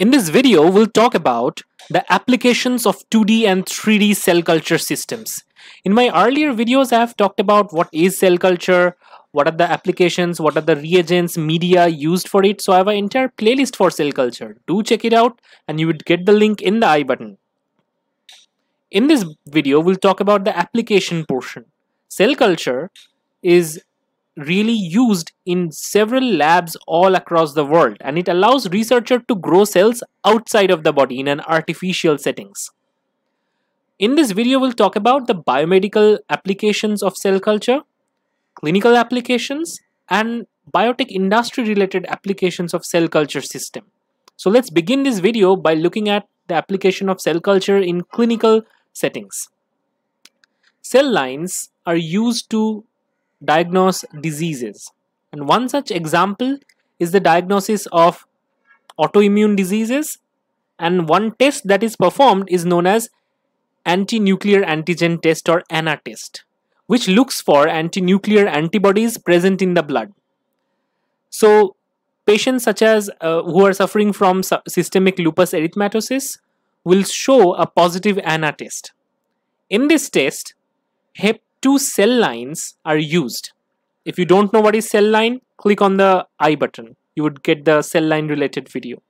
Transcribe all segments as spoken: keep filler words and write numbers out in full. In this video, we'll talk about the applications of two D and three D cell culture systems. In my earlier videos, I have talked about what is cell culture, what are the applications, what are the reagents, media used for it. So I have an entire playlist for cell culture. Do check it out and you would get the link in the I button. In this video, we'll talk about the application portion. Cell culture is really used in several labs all across the world, and it allows researchers to grow cells outside of the body in an artificial settings. In this video, we'll talk about the biomedical applications of cell culture, clinical applications, and biotech industry related applications of cell culture system. So let's begin this video by looking at the application of cell culture in clinical settings. Cell lines are used to diagnose diseases, and one such example is the diagnosis of autoimmune diseases, and one test that is performed is known as anti-nuclear antigen test or A N A test, which looks for anti-nuclear antibodies present in the blood. So patients such as uh, who are suffering from su systemic lupus erythematosus will show a positive A N A test. In this test, HEp two cell lines are used. If you don't know what is cell line, click on the I button. You would get the cell line related video.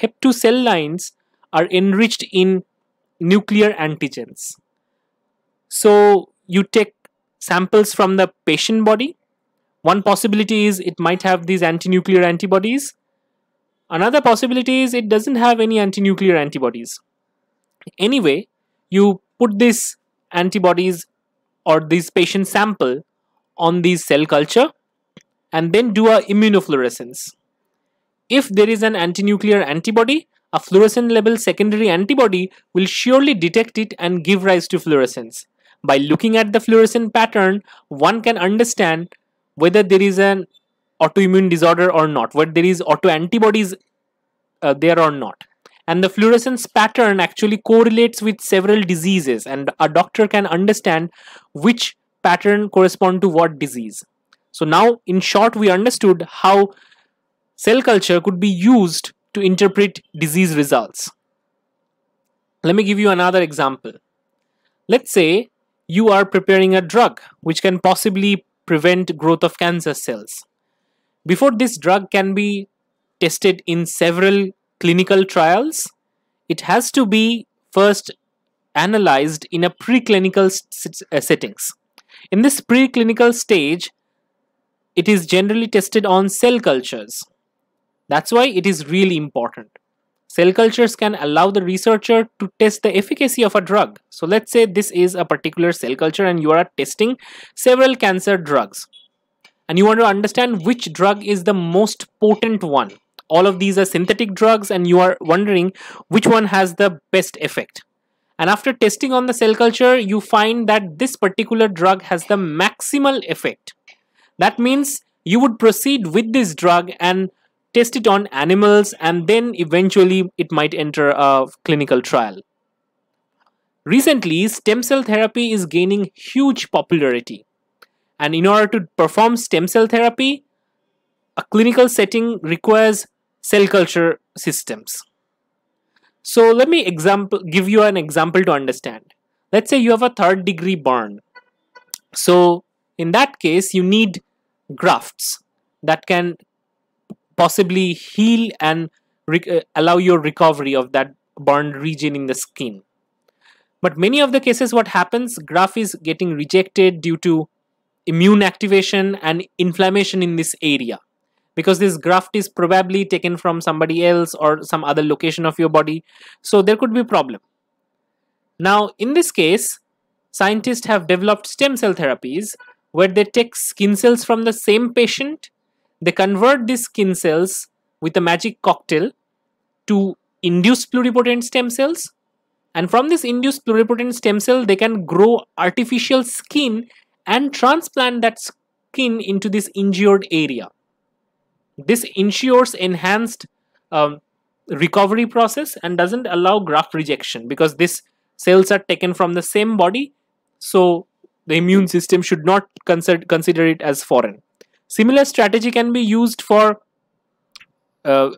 HEp two cell lines are enriched in nuclear antigens. So you take samples from the patient body. One possibility is it might have these anti-nuclear antibodies. Another possibility is it doesn't have any anti-nuclear antibodies. Anyway, you put these antibodies or this patient sample on these cell culture and then do a immunofluorescence. If there is an anti-nuclear antibody, a fluorescent level secondary antibody will surely detect it and give rise to fluorescence. By looking at the fluorescent pattern, one can understand whether there is an autoimmune disorder or not, whether there is autoantibodies uh, there or not. And the fluorescence pattern actually correlates with several diseases, and a doctor can understand which pattern corresponds to what disease. So now, in short, we understood how cell culture could be used to interpret disease results. Let me give you another example. Let's say you are preparing a drug which can possibly prevent growth of cancer cells. Before this drug can be tested in several clinical trials, it has to be first analyzed in a preclinical uh, settings. In this preclinical stage, it is generally tested on cell cultures. That's why it is really important. Cell cultures can allow the researcher to test the efficacy of a drug. So let's say this is a particular cell culture and you are testing several cancer drugs, and you want to understand which drug is the most potent one. All of these are synthetic drugs and you are wondering which one has the best effect. And after testing on the cell culture, you find that this particular drug has the maximal effect. That means you would proceed with this drug and test it on animals, and then eventually it might enter a clinical trial. Recently, stem cell therapy is gaining huge popularity. And in order to perform stem cell therapy, a clinical setting requires cell culture systems. So let me example give you an example to understand. Let's say you have a third degree burn. So in that case, you need grafts that can possibly heal and allow your recovery of that burned region in the skin. But many of the cases, what happens, graft is getting rejected due to immune activation and inflammation in this area, because this graft is probably taken from somebody else or some other location of your body. So there could be a problem. Now, in this case, scientists have developed stem cell therapies where they take skin cells from the same patient. They convert these skin cells with a magic cocktail to induced pluripotent stem cells. And from this induced pluripotent stem cell, they can grow artificial skin and transplant that skin into this injured area. This ensures enhanced um, recovery process and doesn't allow graft rejection, because these cells are taken from the same body, so the immune system should not consider, consider it as foreign. Similar strategy can be used for uh,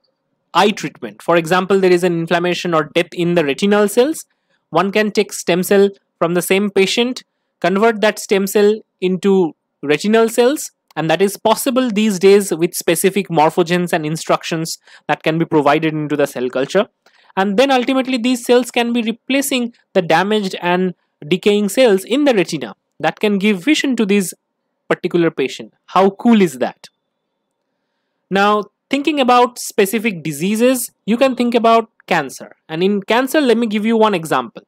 eye treatment. For example, there is an inflammation or death in the retinal cells. One can take stem cell from the same patient, convert that stem cell into retinal cells, and that is possible these days with specific morphogens and instructions that can be provided into the cell culture. And then ultimately these cells can be replacing the damaged and decaying cells in the retina that can give vision to this particular patient. How cool is that? Now, thinking about specific diseases, you can think about cancer. And in cancer, let me give you one example.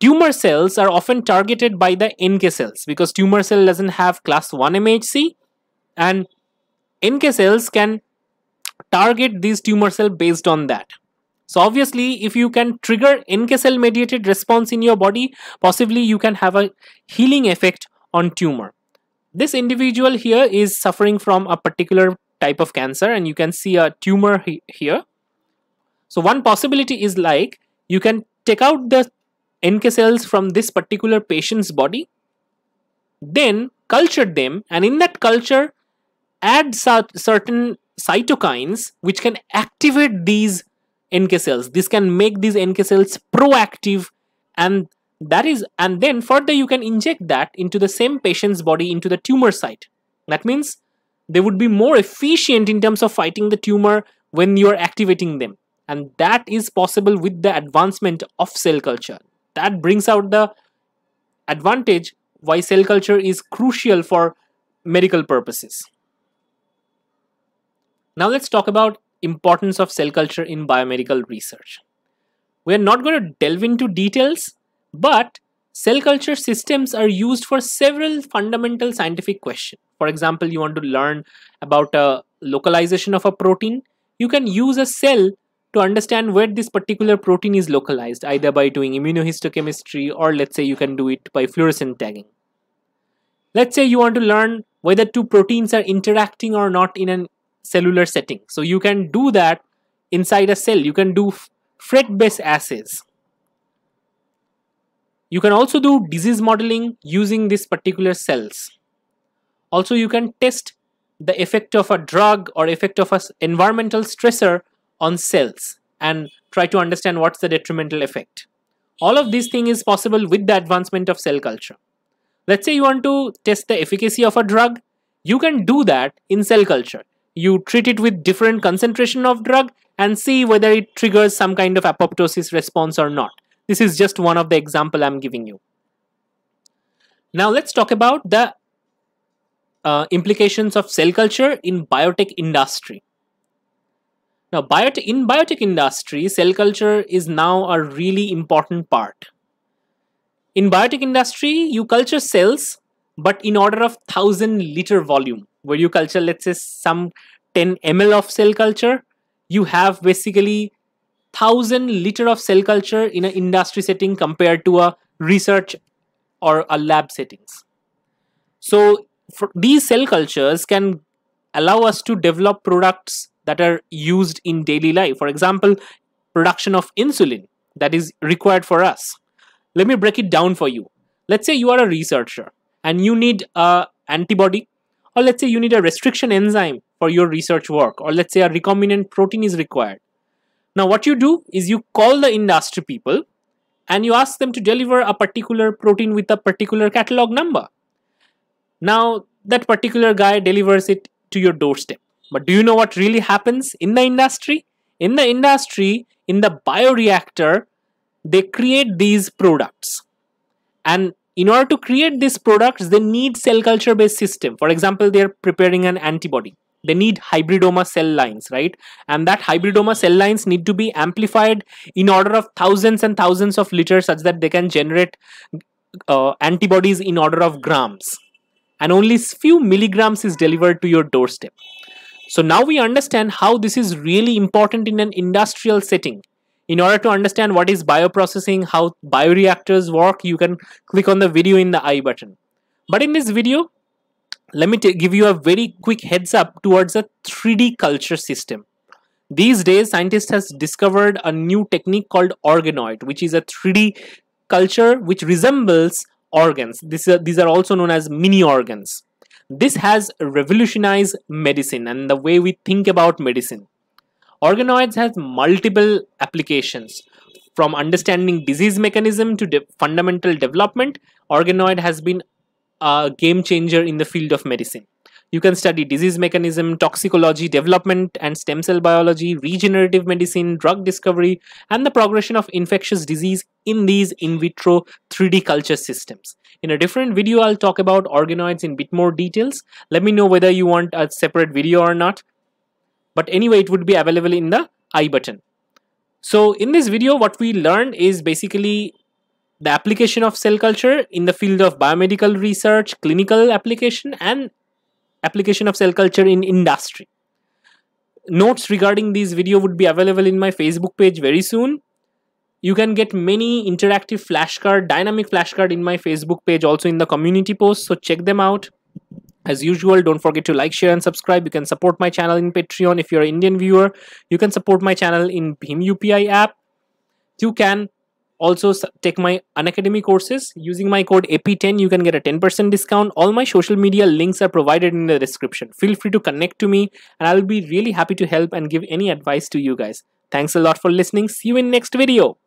Tumor cells are often targeted by the N K cells because tumor cell doesn't have class one M H C, and N K cells can target these tumor cell based on that. So obviously, if you can trigger N K cell mediated response in your body, possibly you can have a healing effect on tumor. This individual here is suffering from a particular type of cancer, and you can see a tumor he here. So one possibility is, like, you can take out the N K cells from this particular patient's body, then culture them, and in that culture add certain cytokines which can activate these N K cells. This can make these N K cells proactive, and that is, and then further you can inject that into the same patient's body, into the tumor site. That means they would be more efficient in terms of fighting the tumor when you are activating them, and that is possible with the advancement of cell culture. That brings out the advantage why cell culture is crucial for medical purposes. Now let's talk about importance of cell culture in biomedical research. We are not going to delve into details, but cell culture systems are used for several fundamental scientific questions. For example, you want to learn about a localization of a protein. You can use a cell to understand where this particular protein is localized, either by doing immunohistochemistry, or let's say you can do it by fluorescent tagging. Let's say you want to learn whether two proteins are interacting or not in a cellular setting. So you can do that inside a cell. You can do fret-based assays. You can also do disease modeling using these particular cells. Also, you can test the effect of a drug or effect of an environmental stressor on cells and try to understand what's the detrimental effect. All of these things is possible with the advancement of cell culture. Let's say you want to test the efficacy of a drug. You can do that in cell culture. You treat it with different concentration of drug and see whether it triggers some kind of apoptosis response or not. This is just one of the examples I'm giving you. Now let's talk about the uh, implications of cell culture in biotech industry. Now, biotech, in biotech industry, cell culture is now a really important part. In biotech industry, you culture cells, but in order of one thousand liter volume, where you culture, let's say, some ten milliliters of cell culture, you have basically one thousand liter of cell culture in an industry setting compared to a research or a lab settings. So for these cell cultures can allow us to develop products that are used in daily life. For example, production of insulin that is required for us. Let me break it down for you. Let's say you are a researcher and you need an antibody, or let's say you need a restriction enzyme for your research work, or let's say a recombinant protein is required. Now what you do is you call the industry people and you ask them to deliver a particular protein with a particular catalog number. Now that particular guy delivers it to your doorstep. But do you know what really happens in the industry? In the industry, in the bioreactor, they create these products. And in order to create these products, they need cell culture based system. For example, they are preparing an antibody. They need hybridoma cell lines, right? And that hybridoma cell lines need to be amplified in order of thousands and thousands of liters such that they can generate uh, antibodies in order of grams. And only few milligrams is delivered to your doorstep. So now we understand how this is really important in an industrial setting. In order to understand what is bioprocessing, how bioreactors work, you can click on the video in the I button. But in this video, let me give you a very quick heads up towards a three D culture system. These days, scientists have discovered a new technique called organoid, which is a three D culture which resembles organs. This, uh, these are also known as mini organs. This has revolutionized medicine and the way we think about medicine. Organoids has multiple applications. From understanding disease mechanism to de fundamental development, organoid has been a game changer in the field of medicine. You can study disease mechanism, toxicology, development and stem cell biology, regenerative medicine, drug discovery, and the progression of infectious disease in these in vitro three D culture systems. In a different video, I'll talk about organoids in bit more details. Let me know whether you want a separate video or not. But anyway, it would be available in the I button. So in this video, what we learned is basically the application of cell culture in the field of biomedical research, clinical application, and application of cell culture in industry. Notes regarding this video would be available in my Facebook page very soon. You can get many interactive flashcard, dynamic flashcard in my Facebook page, also in the community post. So check them out. As usual, don't forget to like, share and subscribe. You can support my channel in Patreon if you're an Indian viewer. You can support my channel in BHIM U P I app. You can also take my Unacademy courses. Using my code A P ten, you can get a ten percent discount. All my social media links are provided in the description. Feel free to connect to me and I'll be really happy to help and give any advice to you guys. Thanks a lot for listening. See you in next video.